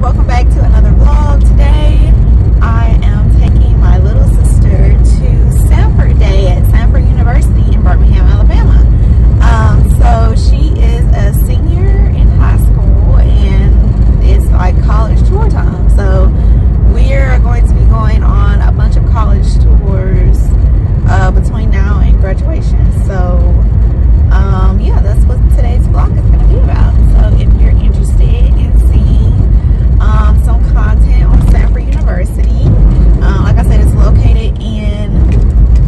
Welcome back to another vlog. Today I am taking my little sister to Samford Day at Samford University in Birmingham, Alabama. So she is a senior in high school and it's like college tour time. So we're going to be going on a bunch of college tours between now and graduation. So yeah, that's what today's vlog is going to be about. So if you're interested in seeing some content on Samford University, like I said, it's located in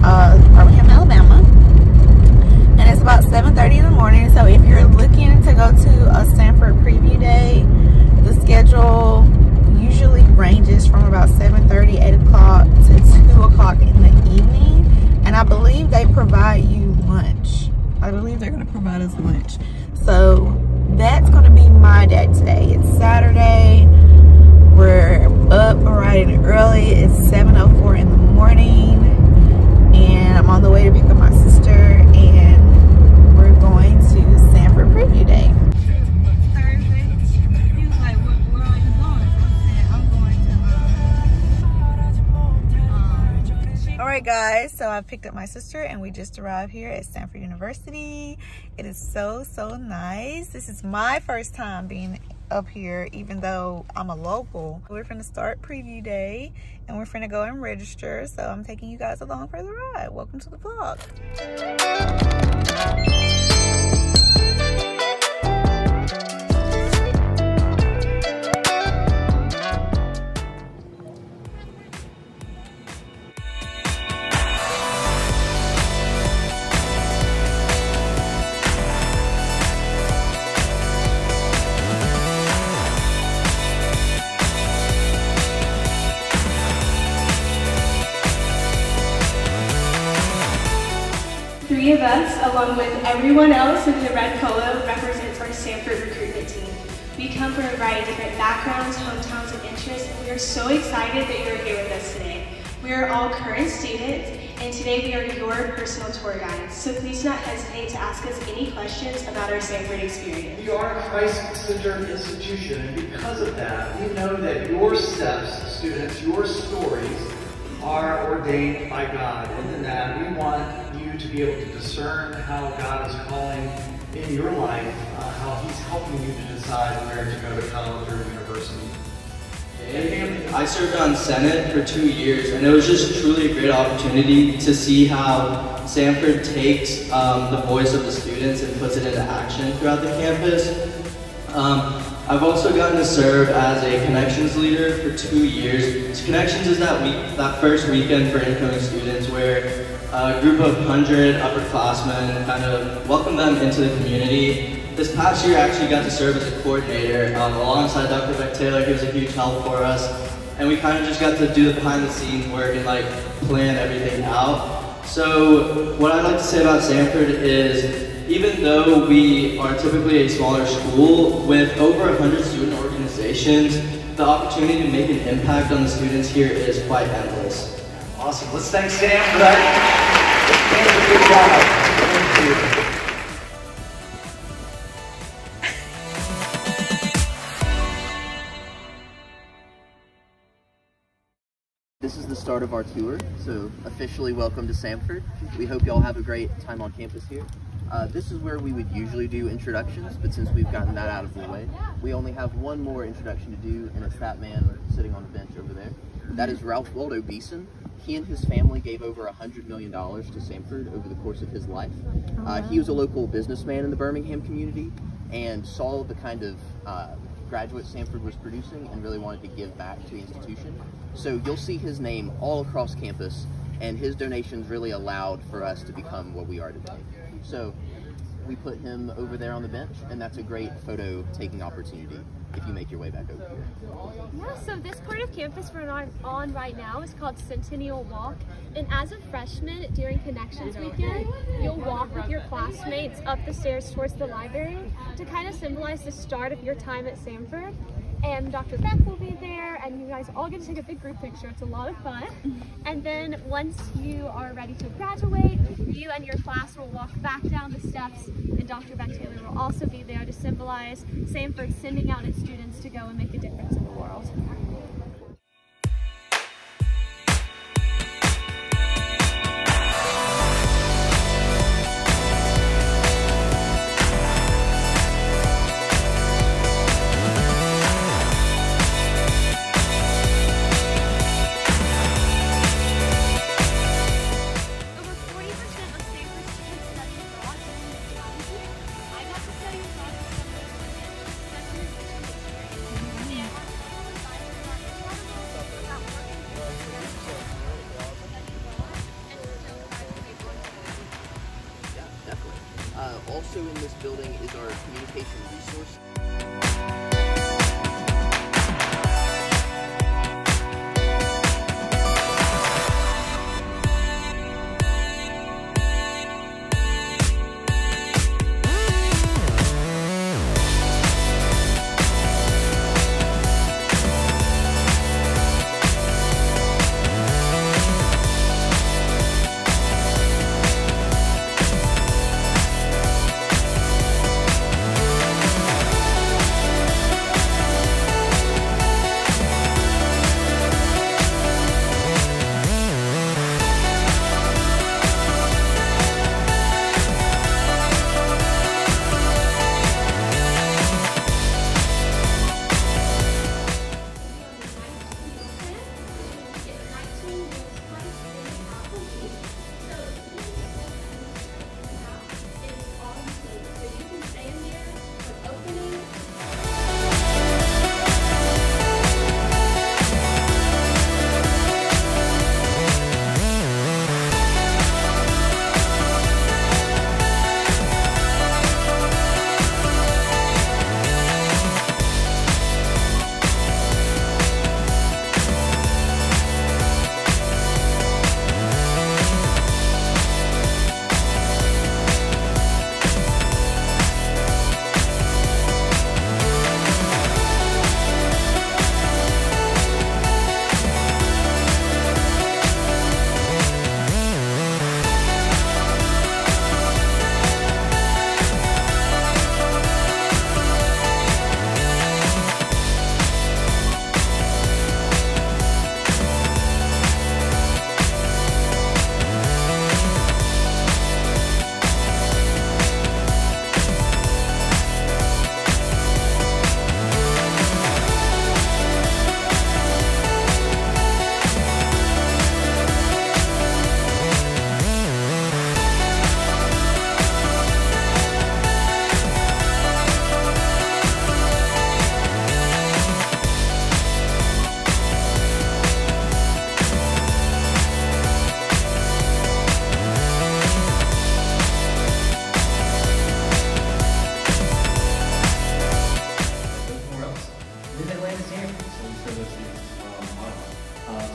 Birmingham, Alabama, and it's about 7:30 in the morning. So if you're looking to go to a Samford preview day, the schedule usually ranges from about 7:30, 8 o'clock to 2 o'clock in the evening, and I believe they provide you lunch. I believe they're going to provide us lunch. So that's going to be my day today. It's Saturday. We're up riding early. It's 7:04 in the morning. And I'm on the way to pick up my sister. And we're going to Samford Preview Day. Thursday. He was like, where are you going? I said, I'm going to Alright guys, so I picked up my sister and we just arrived here at Samford University. It is so nice. This is my first time being up here, even though I'm a local. We're finna start preview day and we're finna go and register. So I'm taking you guys along for the ride. Welcome to the vlog. Three of us, along with everyone else in the red polo, represents our Samford recruitment team. We come from a variety of different backgrounds, hometowns, and interests, and we are so excited that you're here with us today. We are all current students, and today we are your personal tour guides, so please do not hesitate to ask us any questions about our Samford experience. We are a Christ-centered institution, and because of that, we know that your steps, students, your stories are ordained by God, and in that we want to be able to discern how God is calling in your life, how he's helping you to decide where to go to college or university. I served on Senate for 2 years, and it was just truly a great opportunity to see how Samford takes the voice of the students and puts it into action throughout the campus. I've also gotten to serve as a Connections leader for 2 years. So Connections is that first weekend for incoming students where a group of 100 upperclassmen kind of welcomed them into the community. This past year I actually got to serve as a coordinator alongside Dr. Beck Taylor, who was a huge help for us. And we kind of just got to do the behind the scenes work and like plan everything out. So what I'd like to say about Samford is, even though we are typically a smaller school, with over 100 student organizations, the opportunity to make an impact on the students here is quite endless. Awesome. Let's thank Sam for that. Good job. Thank you. This is the start of our tour, so officially welcome to Samford. We hope y'all have a great time on campus here. This is where we would usually do introductions, but since we've gotten that out of the way, we only have one more introduction to do, and it's that man sitting on the bench over there. That is Ralph Waldo Beeson. He and his family gave over $100 million to Samford over the course of his life. He was a local businessman in the Birmingham community and saw the kind of graduate Samford was producing and really wanted to give back to the institution. So you'll see his name all across campus, and his donations really allowed for us to become what we are today. So we put him over there on the bench, and that's a great photo taking opportunity if you make your way back over here. Yeah, so this part of campus we're on right now is called Centennial Walk, and as a freshman during Connections Weekend, you'll walk with your classmates up the stairs towards the library to kind of symbolize the start of your time at Samford. and Dr. Beck will be there, and you guys all get to take a big group picture. It's a lot of fun. And then once you are ready to graduate, you and your class will walk back down the steps, and Dr. Beck Taylor will also be there to symbolize Samford sending out its students to go and make a difference in the world. Also in this building is our communication resource.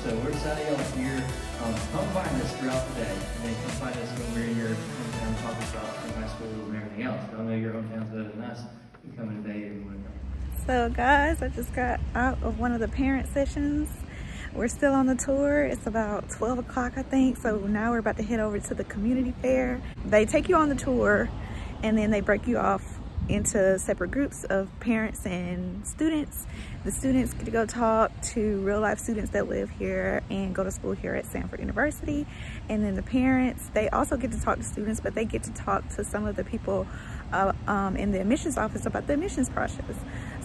So we're excited y'all here. Come find us throughout the day, and then come find us when we're in your hometown coffee shop and high school and everything else. Y'all know your hometown's better than us. You come in today and win. So guys, I just got out of one of the parent sessions. We're still on the tour. It's about 12 o'clock, I think. So now we're about to head over to the community fair. They take you on the tour, and then they break you off into separate groups of parents and students. The students get to go talk to real life students that live here and go to school here at Samford University. And then the parents, they also get to talk to students, but they get to talk to some of the people in the admissions office about the admissions process.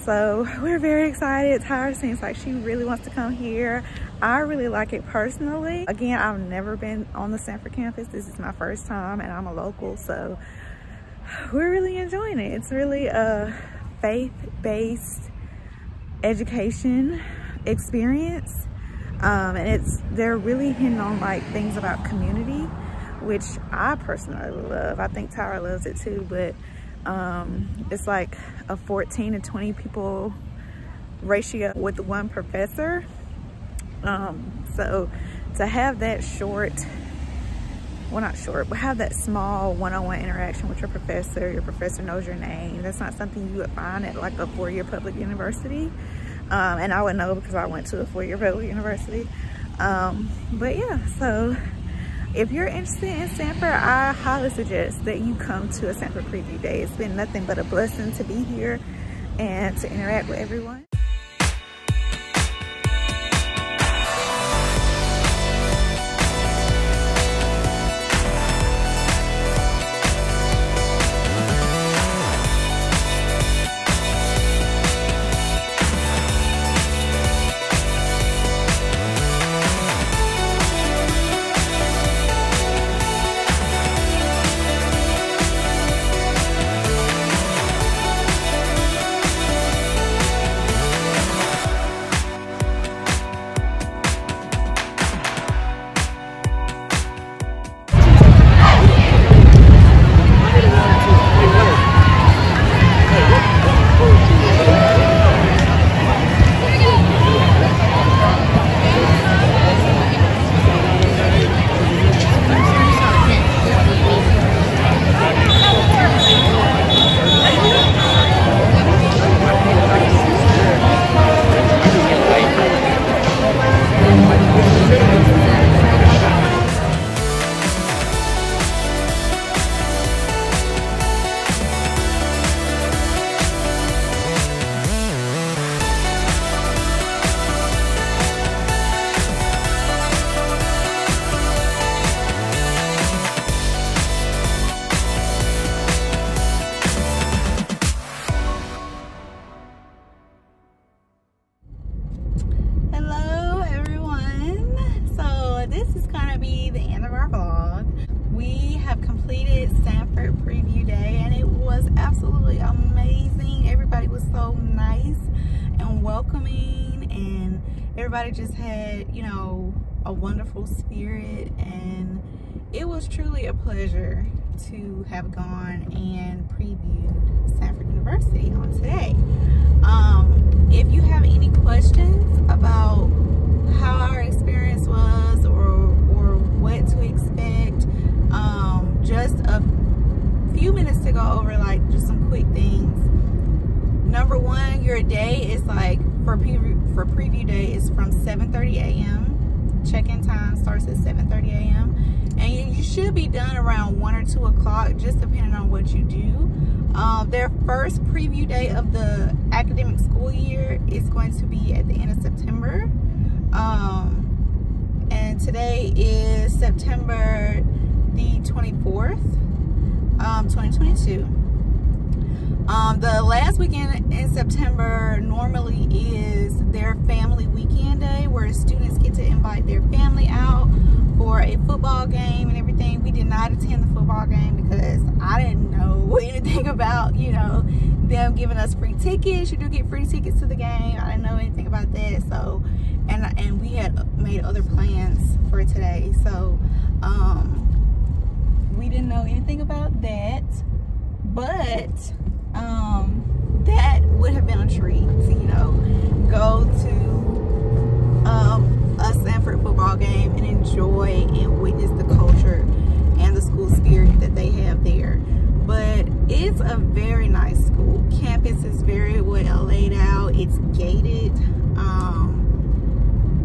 So we're very excited. Tyra seems like she really wants to come here. I really like it personally. Again, I've never been on the Samford campus. This is my first time, and I'm a local, so we're really enjoying it. It's really a faith-based education experience, and they're really hitting on like things about community, which I personally love. I think Tyra loves it too, but it's like a 14 to 20 people ratio with one professor. So to have that have that small one-on-one interaction with your professor knows your name. That's not something you would find at like a four-year public university. And I would know because I went to a four-year public university. But yeah, so if you're interested in Samford, I highly suggest that you come to a Samford preview day. It's been nothing but a blessing to be here and to interact with everyone. Everybody just had, you know, a wonderful spirit, and it was truly a pleasure to have gone and previewed Samford University on today. If you have any questions about how our experience was or what to expect, just a few minutes to go over like just some quick things. Number one, your day is like for preview day is from 7:30 a.m. Check-in time starts at 7:30 a.m. and you should be done around 1 or 2 o'clock, just depending on what you do. Their first preview day of the academic school year is going to be at the end of September, and today is September the 24th, 2022. The last weekend in September normally is their family weekend day, where students get to invite their family out for a football game and everything. We did not attend the football game because I didn't know anything about, you know, them giving us free tickets. You do get free tickets to the game. I didn't know anything about that. So, and we had made other plans for today. So, we didn't know anything about that, but that would have been a treat to, you know, go to a Samford football game and enjoy and witness the culture and the school spirit that they have there. But it's a very nice school. Campus is very well laid out. It's gated.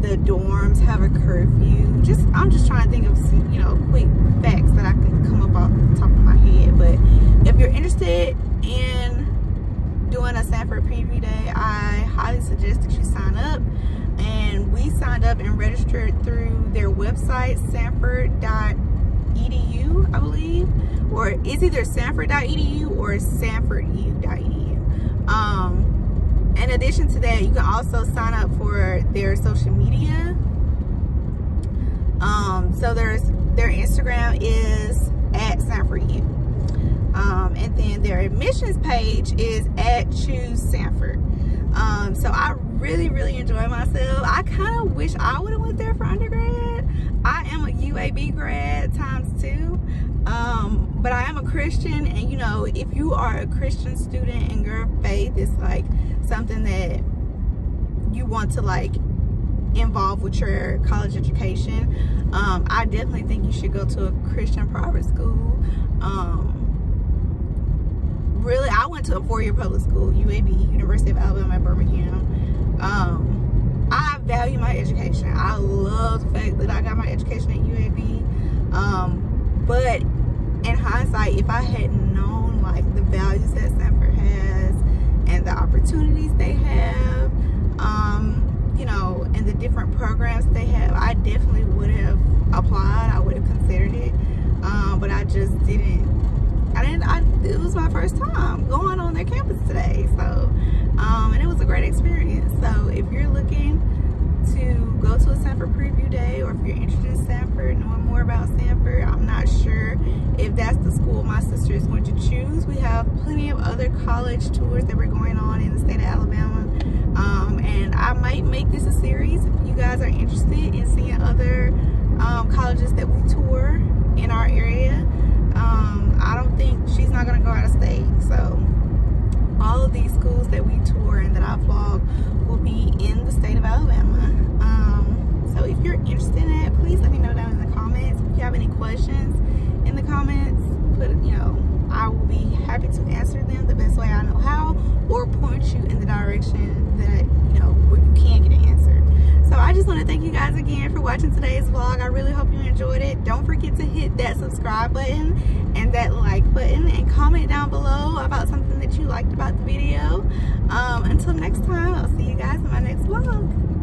The dorms have a curfew. I'm just trying to think of some, you know, quick facts that I can come up off the top of my head. But if you're interested in doing a Samford preview day, I highly suggest that you sign up. And we signed up and registered through their website, samford.edu, I believe, or it's either samford.edu or samfordu.edu. In addition to that, you can also sign up for their social media. So their Instagram is at samfordu. And then their admissions page is at Choose Samford. So I really enjoy myself. I kind of wish I would have went there for undergrad. I am a UAB grad ×2. But I am a Christian, and you know, if you are a Christian student and your faith is like something that you want to like involved with your college education, I definitely think you should go to a Christian private school. Really, I went to a four-year public school, UAB, University of Alabama at Birmingham. education. I love the fact that I got my education at UAB. But in hindsight, if I had known like the values that Samford has and the opportunities they have, you know, and the different programs they have, I definitely would have applied. I would have considered it, but I just didn't. It was my first time going on their campus today, so and it was a great experience. So if you're looking to go to a Samford preview day, or if you're interested in Samford, knowing more about Samford, I'm not sure if that's the school my sister is going to choose. We have plenty of other college tours that were going on in the state of Alabama, and I might make this a series if you guys are interested in seeing other colleges that we tour in our area. I don't think she's not going to go out of state, so all of these schools that we tour and that I vlog will be in the state of Alabama. So if you're interested in it, please let me know down in the comments. If you have any questions in the comments, put, you know, I will be happy to answer them the best way I know how, or point you in the direction that, you know, where you can get an answer. So I just want to thank you guys again for watching today's vlog. I really hope you enjoyed it. Don't forget to hit that subscribe button and that like button, and comment down below about something that you liked about the video. Until next time, I'll see you guys in my next vlog.